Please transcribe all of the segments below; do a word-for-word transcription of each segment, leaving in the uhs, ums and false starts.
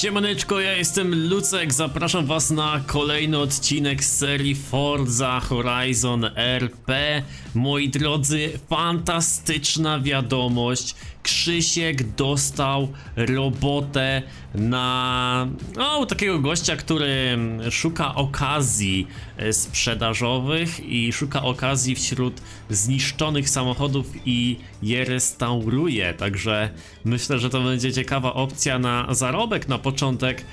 Siemaneczko, ja jestem Lucek, zapraszam was na kolejny odcinek z serii Forza Horizon R P. Moi drodzy, fantastyczna wiadomość. Krzysiek dostał robotę na o, takiego gościa, który szuka okazji sprzedażowych i szuka okazji wśród zniszczonych samochodów i je restauruje. Także myślę, że to będzie ciekawa opcja na zarobek na początek,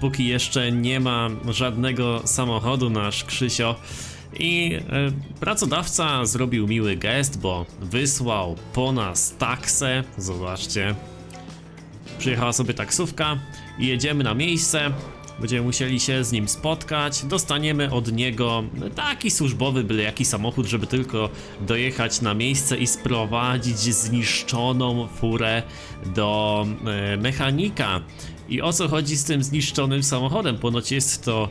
póki jeszcze nie ma żadnego samochodu nasz Krzysio. I e, pracodawca zrobił miły gest, bo wysłał po nas taksę. Zobaczcie, przyjechała sobie taksówka i jedziemy na miejsce. Będziemy musieli się z nim spotkać. Dostaniemy od niego taki służbowy, byle jaki samochód, żeby tylko dojechać na miejsce i sprowadzić zniszczoną furę do e, mechanika. I o co chodzi z tym zniszczonym samochodem? Ponoć jest to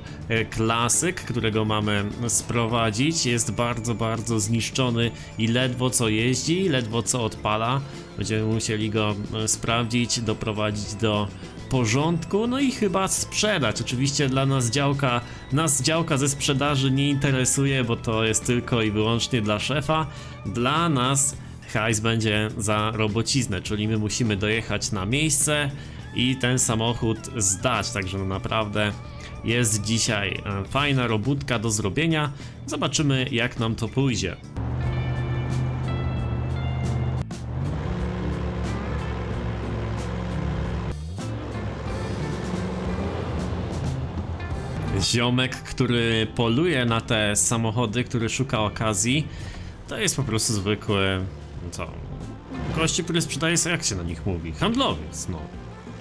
klasyk, którego mamy sprowadzić. Jest bardzo, bardzo zniszczony i ledwo co jeździ, ledwo co odpala. Będziemy musieli go sprawdzić, doprowadzić do porządku, no i chyba sprzedać. Oczywiście dla nas działka, nas działka ze sprzedaży nie interesuje, bo to jest tylko i wyłącznie dla szefa. Dla nas hajs będzie za robociznę, czyli my musimy dojechać na miejsce i ten samochód zdać, także no naprawdę jest dzisiaj fajna robótka do zrobienia. Zobaczymy, jak nam to pójdzie. Ziomek, który poluje na te samochody, który szuka okazji, to jest po prostu zwykły, co, gości, który sprzedaje, jak się na nich mówi, handlowiec, no.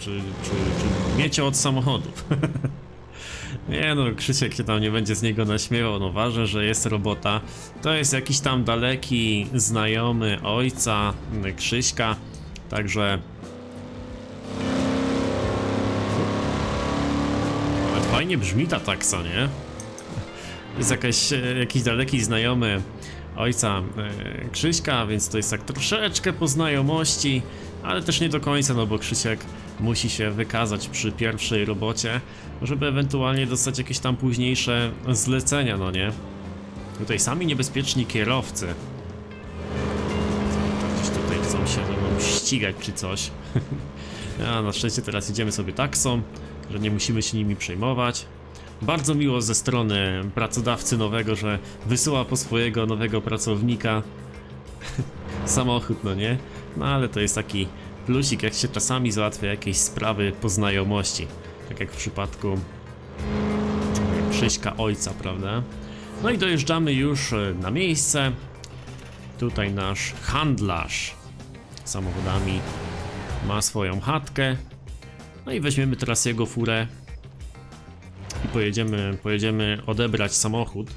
Czy, czy, czy miecie od samochodów? Nie no, Krzysiek się tam nie będzie z niego naśmiewał, no ważne, że jest robota. To jest jakiś tam daleki znajomy ojca Krzyśka, także... Ale fajnie brzmi ta taksa, nie? Jest jakaś, jakiś daleki znajomy ojca Krzyśka, więc to jest tak troszeczkę po znajomości, ale też nie do końca, no bo Krzysiek musi się wykazać przy pierwszej robocie, żeby ewentualnie dostać jakieś tam późniejsze zlecenia, no nie? Tutaj sami niebezpieczni kierowcy. Gdzieś tutaj chcą się ze mną ścigać czy coś. A na szczęście teraz jedziemy sobie taksą, że nie musimy się nimi przejmować. Bardzo miło ze strony pracodawcy nowego, że wysyła po swojego nowego pracownika samochód, no nie? No ale to jest taki plusik, jak się czasami załatwia jakieś sprawy po znajomości. Tak jak w przypadku Krzyśka ojca, prawda? No i dojeżdżamy już na miejsce. Tutaj nasz handlarz samochodami ma swoją chatkę. No i weźmiemy teraz jego furę i pojedziemy, pojedziemy odebrać samochód.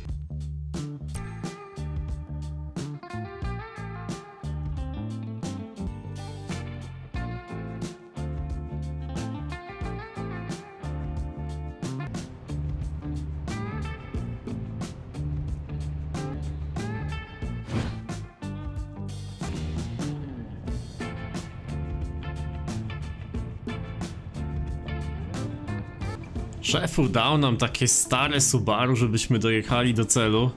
Szefu, dał nam takie stare Subaru, żebyśmy dojechali do celu.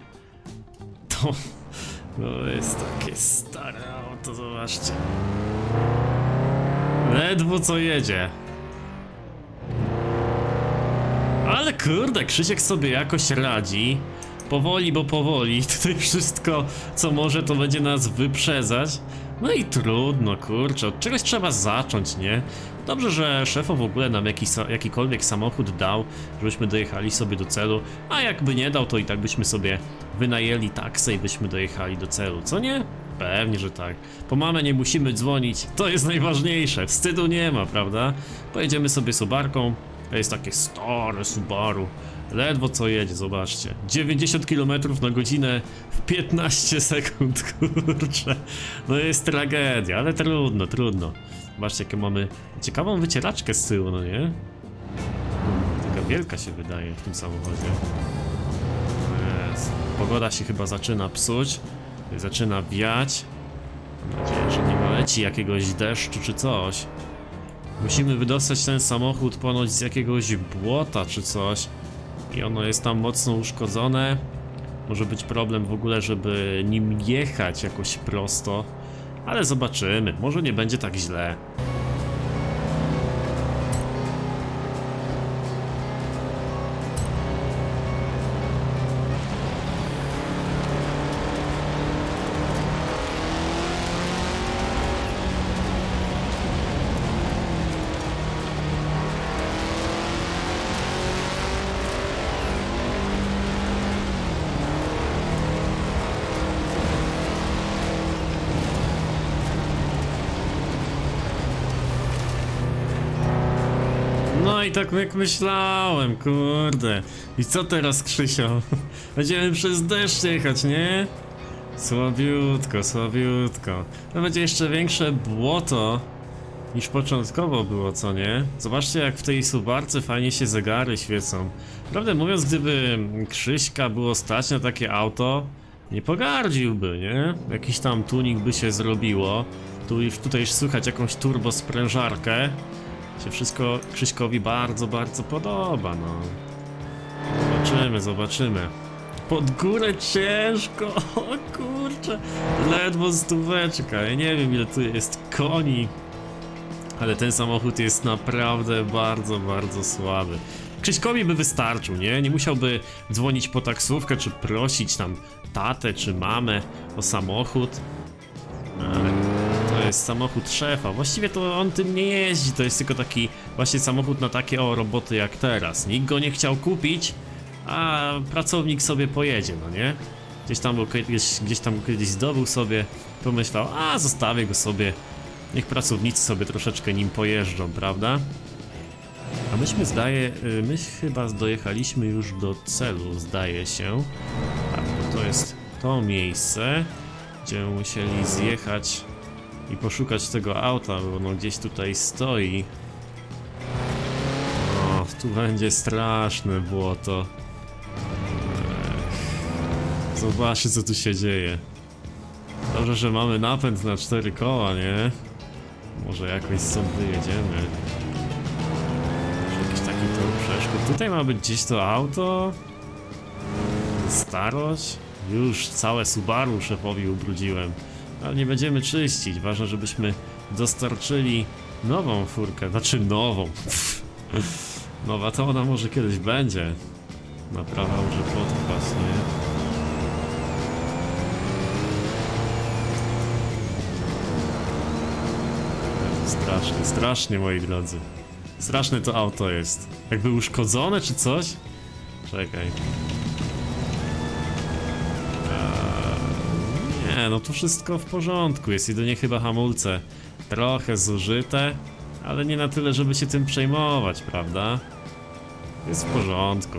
To, to jest takie stare auto, zobaczcie. Ledwo co jedzie. Ale kurde, Krzysiek sobie jakoś radzi. Powoli, bo powoli. Tutaj wszystko, co może, to będzie nas wyprzedzać. No i trudno, kurczę, od czegoś trzeba zacząć, nie? Dobrze, że szefo w ogóle nam jaki, jakikolwiek samochód dał, żebyśmy dojechali sobie do celu, a jakby nie dał, to i tak byśmy sobie wynajęli taksę i byśmy dojechali do celu, co nie? Pewnie, że tak. Po mamę nie musimy dzwonić, to jest najważniejsze, wstydu nie ma, prawda? Pojedziemy sobie Subarką, to jest takie stare Subaru, ledwo co jedzie, zobaczcie, dziewięćdziesiąt kilometrów na godzinę w piętnaście sekund, kurczę, no jest tragedia, ale trudno, trudno. Zobaczcie, jakie mamy ciekawą wycieraczkę z tyłu, no nie? Taka wielka się wydaje w tym samochodzie. Jezu. Pogoda się chyba zaczyna psuć, zaczyna wiać. Mam nadzieję, że nie ma leci jakiegoś deszczu czy coś. Musimy wydostać ten samochód ponoć z jakiegoś błota czy coś. I ono jest tam mocno uszkodzone. Może być problem w ogóle, żeby nim jechać jakoś prosto. Ale zobaczymy, może nie będzie tak źle. No i tak jak myślałem, kurde. I co teraz, Krzysio? Będziemy przez deszcz jechać, nie? Słabiutko, słabiutko. To będzie jeszcze większe błoto niż początkowo było, co nie? Zobaczcie, jak w tej Subarce fajnie się zegary świecą. Prawdę mówiąc, gdyby Krzyśka było stać na takie auto, nie pogardziłby, nie? Jakiś tam tunik by się zrobiło. Tu już tutaj słychać jakąś turbosprężarkę. Się wszystko Krzyśkowi bardzo, bardzo podoba, no. Zobaczymy, zobaczymy. Pod górę ciężko, o kurczę. Ledwo stóweczka, ja nie wiem ile tu jest koni. Ale ten samochód jest naprawdę bardzo, bardzo słaby. Krzyśkowi by wystarczył, nie? Nie musiałby dzwonić po taksówkę, czy prosić tam tatę, czy mamę o samochód. Ale... to jest samochód szefa, właściwie to on tym nie jeździ, to jest tylko taki właśnie samochód na takie o roboty jak teraz. Nikt go nie chciał kupić, a pracownik sobie pojedzie, no nie? Gdzieś tam go kiedyś, gdzieś tam kiedyś zdobył sobie, pomyślał, a zostawię go sobie, niech pracownicy sobie troszeczkę nim pojeżdżą, prawda? A myśmy zdaje, my chyba dojechaliśmy już do celu, zdaje się. Tak, bo to jest to miejsce, gdzie musieli zjechać i poszukać tego auta, bo ono gdzieś tutaj stoi. O, tu będzie straszne błoto. Ech. Zobaczcie, co tu się dzieje. Dobrze, że mamy napęd na cztery koła, nie? Może jakoś stąd wyjedziemy. Może jakiś taki tor przeszkód. Tutaj ma być gdzieś to auto? Starość? Już całe Subaru szefowi ubrudziłem. Ale nie będziemy czyścić, ważne, żebyśmy dostarczyli nową furkę, znaczy nową. Nowa to ona może kiedyś będzie. Naprawa może potrwać, nie? Strasznie, strasznie, moi drodzy. Straszne to auto jest. Jakby uszkodzone czy coś? Czekaj. Nie, no tu wszystko w porządku, jest jedynie chyba hamulce trochę zużyte, ale nie na tyle, żeby się tym przejmować, prawda? Jest w porządku.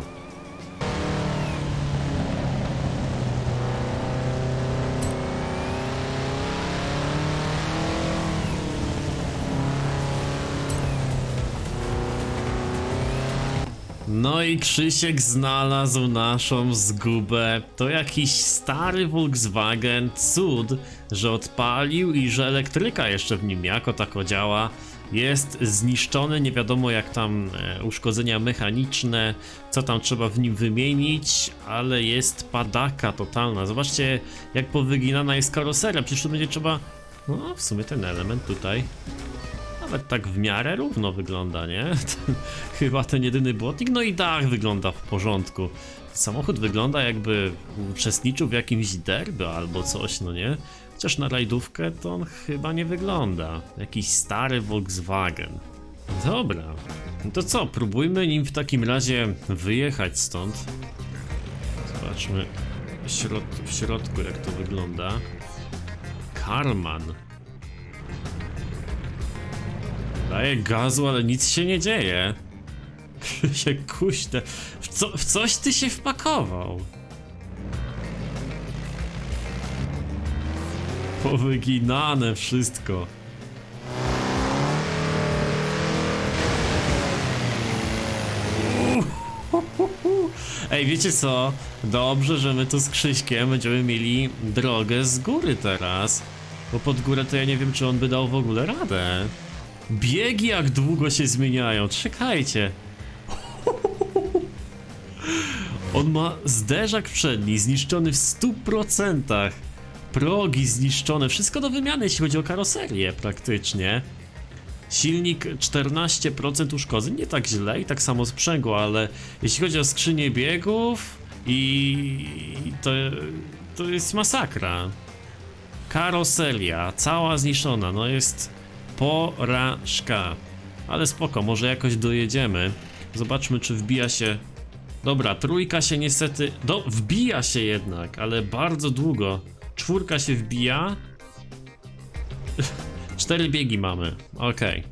No i Krzysiek znalazł naszą zgubę. To jakiś stary Volkswagen, cud, że odpalił i że elektryka jeszcze w nim jako tako działa. Jest zniszczony, nie wiadomo jak tam e, uszkodzenia mechaniczne, co tam trzeba w nim wymienić, ale jest padaka totalna. Zobaczcie, jak powyginana jest karoseria, przecież tu będzie trzeba... No w sumie ten element tutaj... Nawet tak w miarę równo wygląda, nie? Chyba ten jedyny błotnik, no i dach wygląda w porządku. Samochód wygląda jakby uczestniczył w jakimś derby albo coś, no nie? Chociaż na rajdówkę to on chyba nie wygląda. Jakiś stary Volkswagen. Dobra, no to co? Próbujmy nim w takim razie wyjechać stąd. Zobaczmy w, środ w środku jak to wygląda. Karmann. Daje gazu, ale nic się nie dzieje. Się kuśne. W, co, w coś ty się wpakował. Powyginane wszystko. Ej, wiecie co? Dobrze, że my tu z Krzyśkiem będziemy mieli drogę z góry teraz. Bo pod górę to ja nie wiem, czy on by dał w ogóle radę. Biegi jak długo się zmieniają, czekajcie. On ma zderzak przedni zniszczony w stu procentach, progi zniszczone, wszystko do wymiany jeśli chodzi o karoserię praktycznie. Silnik czternaście procent uszkodzeń, nie tak źle i tak samo sprzęgło, ale jeśli chodzi o skrzynię biegów i to, to jest masakra. Karoseria cała zniszczona, no jest porażka. Ale spoko, może jakoś dojedziemy. Zobaczmy, czy wbija się. Dobra, trójka się niestety... Do, wbija się jednak, ale bardzo długo. Czwórka się wbija. Cztery biegi mamy, okej.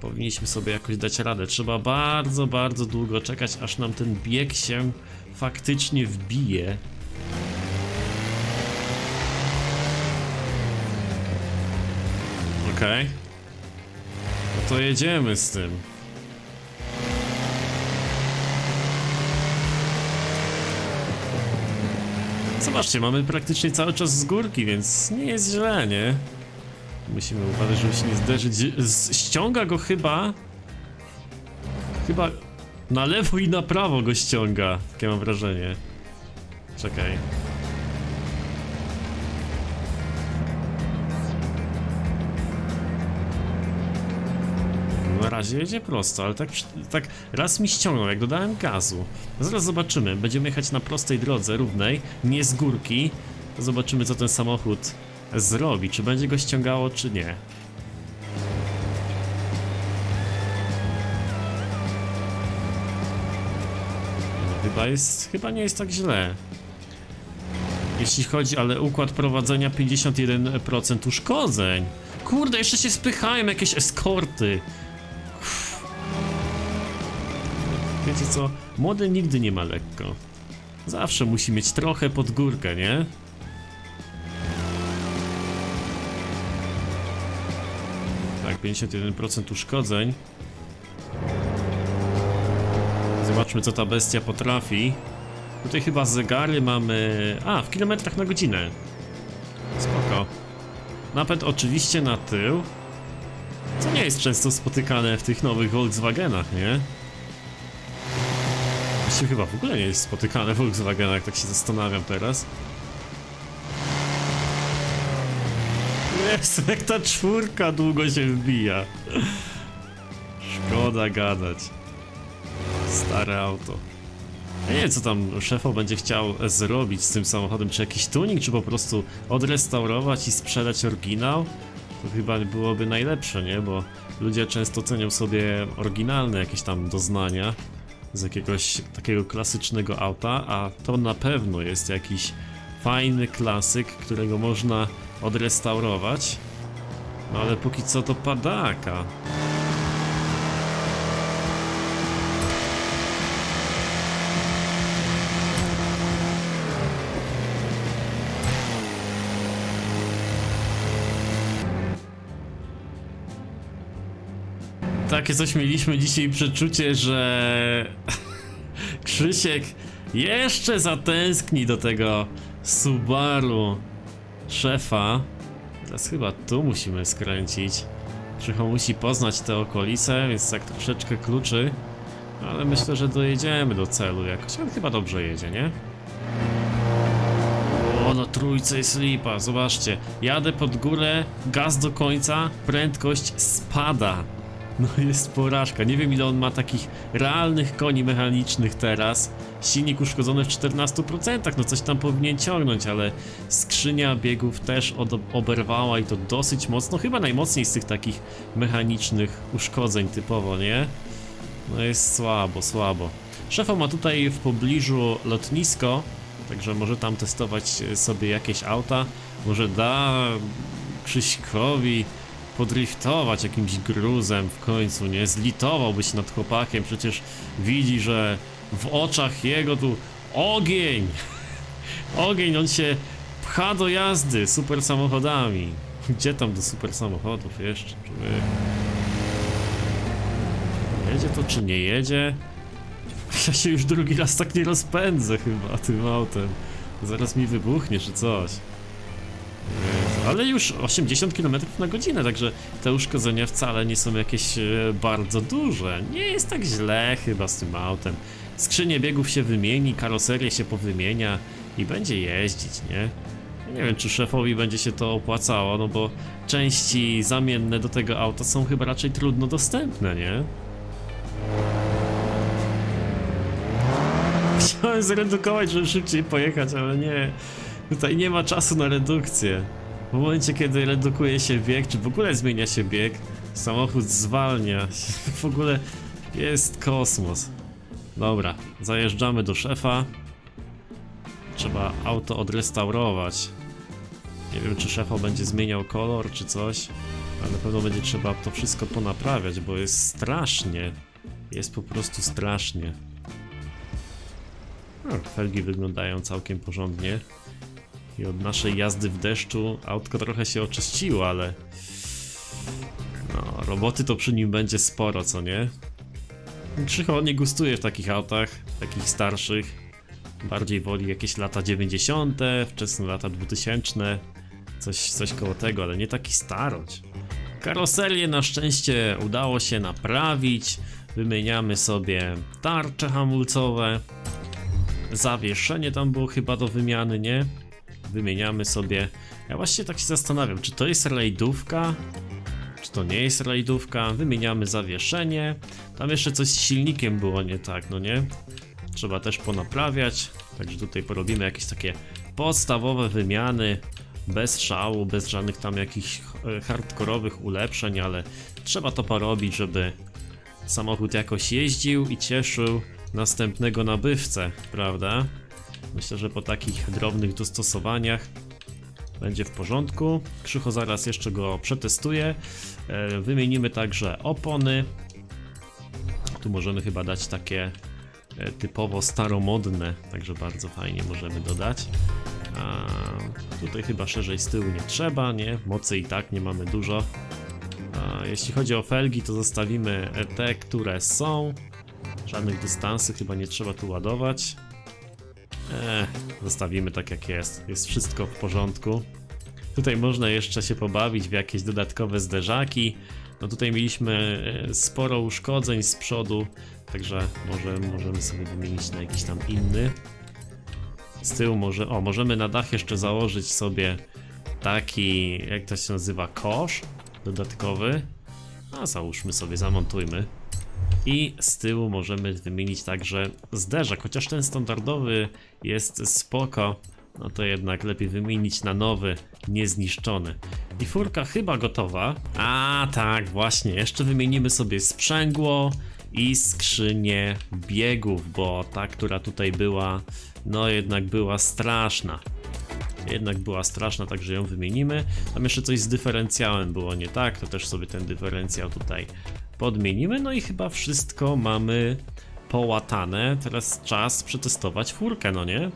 Powinniśmy sobie jakoś dać radę. Trzeba bardzo, bardzo długo czekać, aż nam ten bieg się faktycznie wbije. Okej. No to jedziemy z tym. Zobaczcie, mamy praktycznie cały czas z górki, więc nie jest źle, nie? Musimy uważać, żeby się nie zderzyć. Ściąga go chyba... Chyba na lewo i na prawo go ściąga. Takie mam wrażenie. Czekaj. Na razie jedzie prosto, ale tak, tak raz mi ściągnął, jak dodałem gazu. No zaraz zobaczymy. Będziemy jechać na prostej drodze, równej, nie z górki. To zobaczymy, co ten samochód zrobi, czy będzie go ściągało, czy nie. No, chyba jest, chyba nie jest tak źle. Jeśli chodzi, ale układ prowadzenia pięćdziesiąt jeden procent uszkodzeń. Kurde, jeszcze się spychałem, jakieś eskorty. Uff. Wiecie co? Młody nigdy nie ma lekko. Zawsze musi mieć trochę pod górkę, nie? Tak, pięćdziesiąt jeden procent uszkodzeń. Zobaczmy, co ta bestia potrafi. Tutaj chyba zegary mamy... A, w kilometrach na godzinę. Spoko. Napęd oczywiście na tył. Co nie jest często spotykane w tych nowych Volkswagenach, nie? Właściwie chyba w ogóle nie jest spotykane w Volkswagenach, tak się zastanawiam teraz. Jest, jak ta czwórka długo się wbija. Szkoda gadać. Stare auto. Ja nie wiem, co tam szefo będzie chciał zrobić z tym samochodem, czy jakiś tuning, czy po prostu odrestaurować i sprzedać oryginał. To chyba byłoby najlepsze, nie? Bo ludzie często cenią sobie oryginalne jakieś tam doznania z jakiegoś takiego klasycznego auta, a to na pewno jest jakiś fajny klasyk, którego można odrestaurować. No ale póki co to padaka. Takie coś mieliśmy dzisiaj przeczucie, że Krzysiek jeszcze zatęskni do tego Subaru szefa. Teraz chyba tu musimy skręcić. Krzycho musi poznać te okolice, więc tak troszeczkę kluczy. Ale myślę, że dojedziemy do celu jakoś. On chyba dobrze jedzie, nie? O, na trójce jest lipa, zobaczcie. Jadę pod górę, gaz do końca, prędkość spada. No jest porażka, nie wiem ile on ma takich realnych koni mechanicznych teraz. Silnik uszkodzony w czternastu procentach, no coś tam powinien ciągnąć, ale skrzynia biegów też oberwała i to dosyć mocno, chyba najmocniej z tych takich mechanicznych uszkodzeń typowo, nie? No jest słabo, słabo. Szefa ma tutaj w pobliżu lotnisko, także może tam testować sobie jakieś auta, może da Krzyśkowi podriftować jakimś gruzem w końcu, nie? Zlitowałby się nad chłopakiem, przecież widzi, że w oczach jego tu ogień! Ogień, on się pcha do jazdy super samochodami. Gdzie tam do super samochodów jeszcze? Człowiek. Jedzie to czy nie jedzie? Ja się już drugi raz tak nie rozpędzę chyba tym autem. Zaraz mi wybuchnie czy coś. ale już osiemdziesiąt kilometrów na godzinę, także te uszkodzenia wcale nie są jakieś bardzo duże. Nie jest tak źle chyba z tym autem. Skrzynię biegów się wymieni, karoserię się powymienia i będzie jeździć, nie? Nie wiem, czy szefowi będzie się to opłacało, no bo części zamienne do tego auta są chyba raczej trudno dostępne, nie? Chciałem zredukować, żeby szybciej pojechać, ale nie. Tutaj nie ma czasu na redukcję. W momencie, kiedy redukuje się bieg, czy w ogóle zmienia się bieg, samochód zwalnia. W ogóle jest kosmos. Dobra, zajeżdżamy do szefa. Trzeba auto odrestaurować. Nie wiem, czy szefa będzie zmieniał kolor, czy coś. Ale na pewno będzie trzeba to wszystko ponaprawiać, bo jest strasznie. Jest po prostu strasznie. No, felgi wyglądają całkiem porządnie. I od naszej jazdy w deszczu autko trochę się oczyściło, ale... No, roboty to przy nim będzie sporo, co nie? Krzycho nie gustuje w takich autach, takich starszych. Bardziej woli jakieś lata dziewięćdziesiąte, wczesne lata dwutysięczne, coś, coś koło tego, ale nie taki starość. Karoserię na szczęście udało się naprawić. Wymieniamy sobie tarcze hamulcowe. Zawieszenie tam było chyba do wymiany, nie? Wymieniamy sobie... Ja właśnie tak się zastanawiam, czy to jest rajdówka? Czy to nie jest rajdówka? Wymieniamy zawieszenie. Tam jeszcze coś z silnikiem było nie tak, no nie? Trzeba też ponaprawiać, także tutaj porobimy jakieś takie podstawowe wymiany, bez szału, bez żadnych tam jakichś hardkorowych ulepszeń, ale trzeba to porobić, żeby samochód jakoś jeździł i cieszył następnego nabywcę, prawda? Myślę, że po takich drobnych dostosowaniach będzie w porządku. Krzycho zaraz jeszcze go przetestuje. Wymienimy także opony. Tu możemy chyba dać takie typowo staromodne, także bardzo fajnie możemy dodać. A tutaj chyba szerzej z tyłu nie trzeba, nie? Mocy i tak nie mamy dużo. A jeśli chodzi o felgi, to zostawimy te, które są. Żadnych dystansów chyba nie trzeba tu ładować. Eee, zostawimy tak jak jest, jest wszystko w porządku. Tutaj można jeszcze się pobawić w jakieś dodatkowe zderzaki. No tutaj mieliśmy sporo uszkodzeń z przodu, także może możemy sobie wymienić na jakiś tam inny. Z tyłu może, o, możemy na dach jeszcze założyć sobie taki, jak to się nazywa, kosz dodatkowy. A załóżmy sobie, zamontujmy. I z tyłu możemy wymienić także zderzak, chociaż ten standardowy jest spoko. No to jednak lepiej wymienić na nowy, niezniszczony. I furka chyba gotowa. A tak, właśnie, jeszcze wymienimy sobie sprzęgło i skrzynię biegów, bo ta, która tutaj była, no jednak była straszna. Jednak była straszna, także ją wymienimy. Tam jeszcze coś z dyferencjałem było nie tak, to też sobie ten dyferencjał tutaj podmienimy. No i chyba wszystko mamy połatane. Teraz czas przetestować furkę, no nie?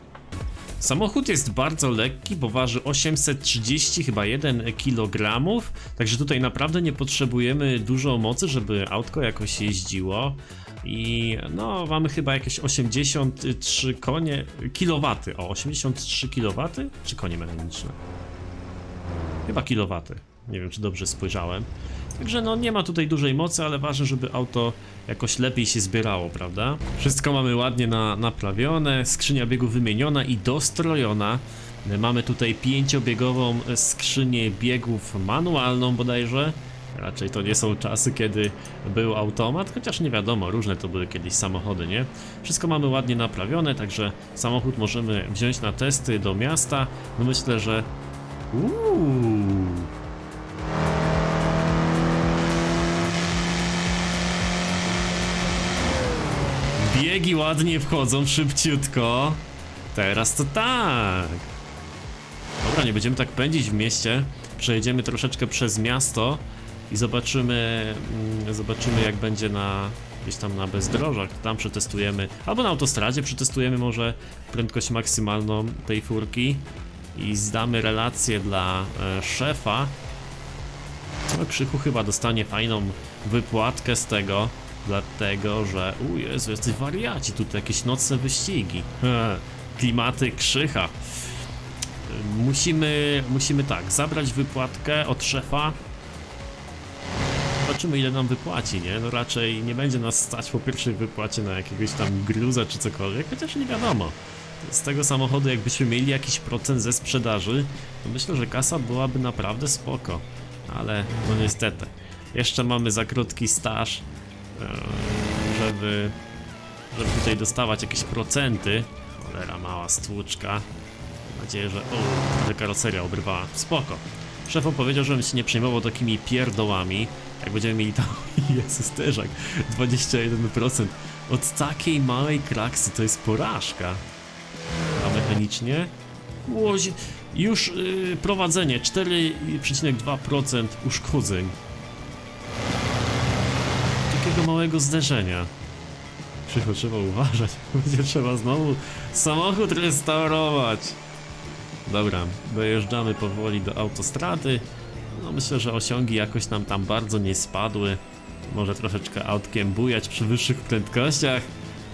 Samochód jest bardzo lekki, bo waży osiemset trzydzieści chyba jeden kilogram, także tutaj naprawdę nie potrzebujemy dużo mocy, żeby autko jakoś jeździło. I no mamy chyba jakieś osiemdziesiąt trzy konie, kilowaty, o osiemdziesiąt trzy kilowaty czy konie mechaniczne? Chyba kilowaty, nie wiem czy dobrze spojrzałem. Także no nie ma tutaj dużej mocy, ale ważne, żeby auto jakoś lepiej się zbierało, prawda? Wszystko mamy ładnie na, naprawione, skrzynia biegów wymieniona i dostrojona. Mamy tutaj pięciobiegową skrzynię biegów manualną bodajże. Raczej to nie są czasy, kiedy był automat, chociaż nie wiadomo, różne to były kiedyś samochody, nie? Wszystko mamy ładnie naprawione, także samochód możemy wziąć na testy do miasta. No myślę, że... Uuu. Biegi ładnie wchodzą, szybciutko. Teraz to tak. Dobra, nie będziemy tak pędzić w mieście. Przejedziemy troszeczkę przez miasto i zobaczymy, zobaczymy jak będzie na gdzieś tam na bezdrożach. Tam przetestujemy, albo na autostradzie przetestujemy może prędkość maksymalną tej furki i zdamy relację dla e, szefa. No, Krzychu chyba dostanie fajną wypłatkę z tego. Dlatego, że... U Jezu, jesteś wariaci, tutaj jakieś nocne wyścigi. Klimaty Krzycha. musimy, musimy tak, zabrać wypłatkę od szefa. Zobaczymy, ile nam wypłaci, nie? No raczej nie będzie nas stać po pierwszej wypłacie na jakiegoś tam gruza czy cokolwiek, chociaż nie wiadomo. Z tego samochodu jakbyśmy mieli jakiś procent ze sprzedaży, to myślę, że kasa byłaby naprawdę spoko. Ale no niestety, jeszcze mamy za krótki staż, żeby, żeby tutaj dostawać jakieś procenty. Cholera, mała stłuczka. Mam nadzieję, że... O, że karoseria obrywała. Spoko. Szef powiedział, żebym się nie przejmował takimi pierdołami. Jak będziemy mieli tam... Jezus, teżak. dwadzieścia jeden procent. Od takiej małej kraksy to jest porażka. A mechanicznie? Łoś... Już yy, prowadzenie cztery przecinek dwa procent uszkodzeń. Takiego małego zderzenia. Krzycho, trzeba uważać. Będzie trzeba znowu samochód restaurować. Dobra, dojeżdżamy powoli do autostrady. No myślę, że osiągi jakoś nam tam bardzo nie spadły. Może troszeczkę autkiem bujać przy wyższych prędkościach.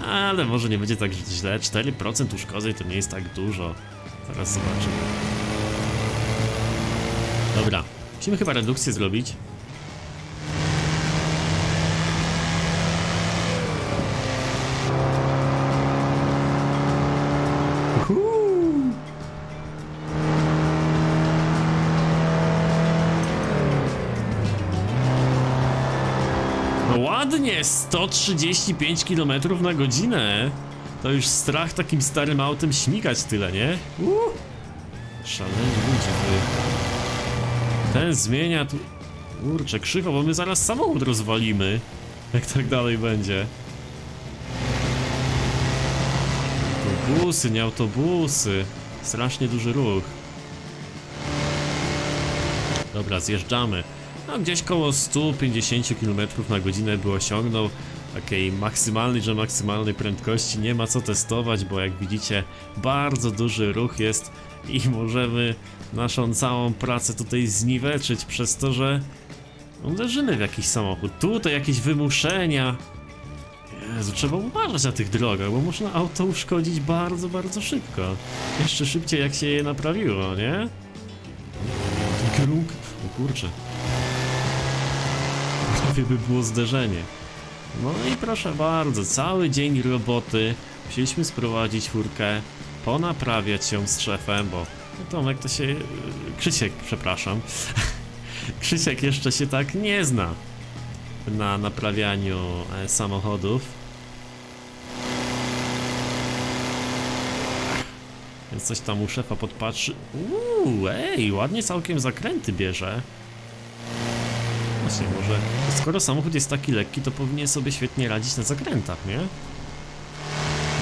Ale może nie będzie tak źle. cztery procent uszkodzeń to nie jest tak dużo. Zaraz zobaczymy. Dobra, musimy chyba redukcję zrobić. Ładnie, sto trzydzieści pięć kilometrów na godzinę. To już strach takim starym autem śmigać tyle, nie? Uuu! Szaleni ludzie, ty. Ten zmienia tu... Kurczę, krzywo, bo my zaraz samochód rozwalimy, jak tak dalej będzie. Autobusy, nie autobusy. Strasznie duży ruch. Dobra, zjeżdżamy. No gdzieś koło stu pięćdziesięciu kilometrów na godzinę by osiągnął. Takiej maksymalnej, że maksymalnej prędkości nie ma co testować, bo jak widzicie bardzo duży ruch jest i możemy naszą całą pracę tutaj zniweczyć przez to, że uderzymy w jakiś samochód. Tutaj jakieś wymuszenia. Jezu, trzeba uważać na tych drogach, bo można auto uszkodzić bardzo, bardzo szybko. Jeszcze szybciej jak się je naprawiło, nie? Kruk. O kurczę. Prawie by było zderzenie. No i proszę bardzo, cały dzień roboty. Musieliśmy sprowadzić furkę, ponaprawiać ją z szefem, bo Tomek to się... Krzysiek, przepraszam. Krzysiek jeszcze się tak nie zna na naprawianiu e, samochodów. Więc coś tam u szefa podpatrzy. Uuu, ej, ładnie całkiem zakręty bierze. Właśnie, może... Skoro samochód jest taki lekki, to powinien sobie świetnie radzić na zakrętach, nie?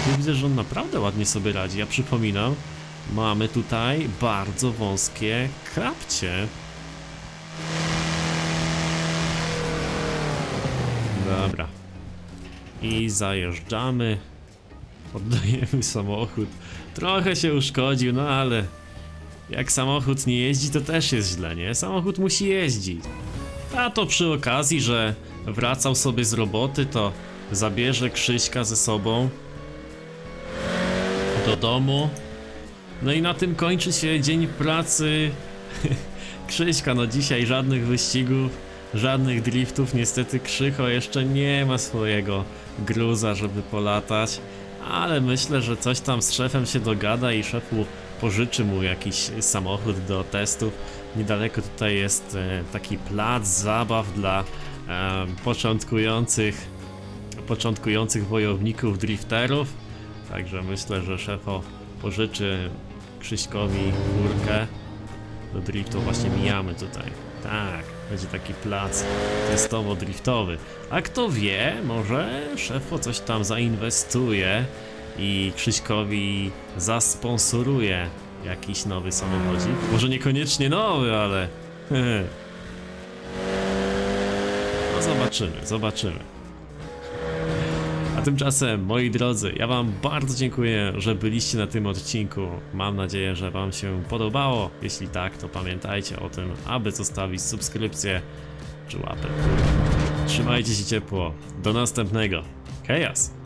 Tu widzę, że on naprawdę ładnie sobie radzi. Ja przypominam, mamy tutaj bardzo wąskie kapcie. Dobra. I zajeżdżamy. Oddajemy samochód. Trochę się uszkodził, no ale... Jak samochód nie jeździ, to też jest źle, nie? Samochód musi jeździć. A to przy okazji, że wracał sobie z roboty, to zabierze Krzyśka ze sobą do domu. No i na tym kończy się dzień pracy Krzyśka. No dzisiaj żadnych wyścigów, żadnych driftów. Niestety Krzycho jeszcze nie ma swojego gruza, żeby polatać. Ale myślę, że coś tam z szefem się dogada i szefu pożyczy mu jakiś samochód do testów. Niedaleko tutaj jest taki plac zabaw dla e, początkujących początkujących wojowników drifterów. Także myślę, że szefo pożyczy Krzyśkowi furkę do driftu. Właśnie mijamy tutaj. Tak, będzie taki plac testowo-driftowy. A kto wie, może szefo coś tam zainwestuje i Krzyśkowi zasponsoruje jakiś nowy samochodzik. Może niekoniecznie nowy, ale... No zobaczymy, zobaczymy. A tymczasem, moi drodzy, ja wam bardzo dziękuję, że byliście na tym odcinku. Mam nadzieję, że wam się podobało. Jeśli tak, to pamiętajcie o tym, aby zostawić subskrypcję czy łapę w górę. Trzymajcie się ciepło. Do następnego. Chaos!